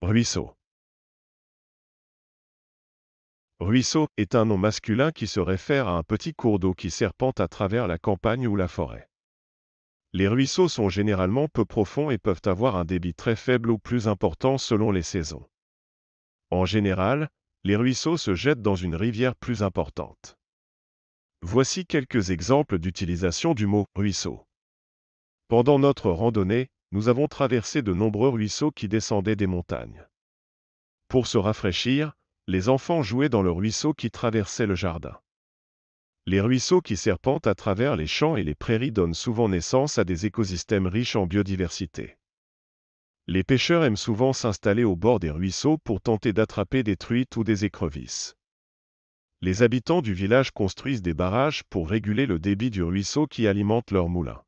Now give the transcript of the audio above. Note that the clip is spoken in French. Ruisseaux. Ruisseau est un nom masculin qui se réfère à un petit cours d'eau qui serpente à travers la campagne ou la forêt. Les ruisseaux sont généralement peu profonds et peuvent avoir un débit très faible ou plus important selon les saisons. En général, les ruisseaux se jettent dans une rivière plus importante. Voici quelques exemples d'utilisation du mot « ruisseau ». Pendant notre randonnée, nous avons traversé de nombreux ruisseaux qui descendaient des montagnes. Pour se rafraîchir, les enfants jouaient dans le ruisseau qui traversait le jardin. Les ruisseaux qui serpentent à travers les champs et les prairies donnent souvent naissance à des écosystèmes riches en biodiversité. Les pêcheurs aiment souvent s'installer au bord des ruisseaux pour tenter d'attraper des truites ou des écrevisses. Les habitants du village construisent des barrages pour réguler le débit du ruisseau qui alimente leurs moulins.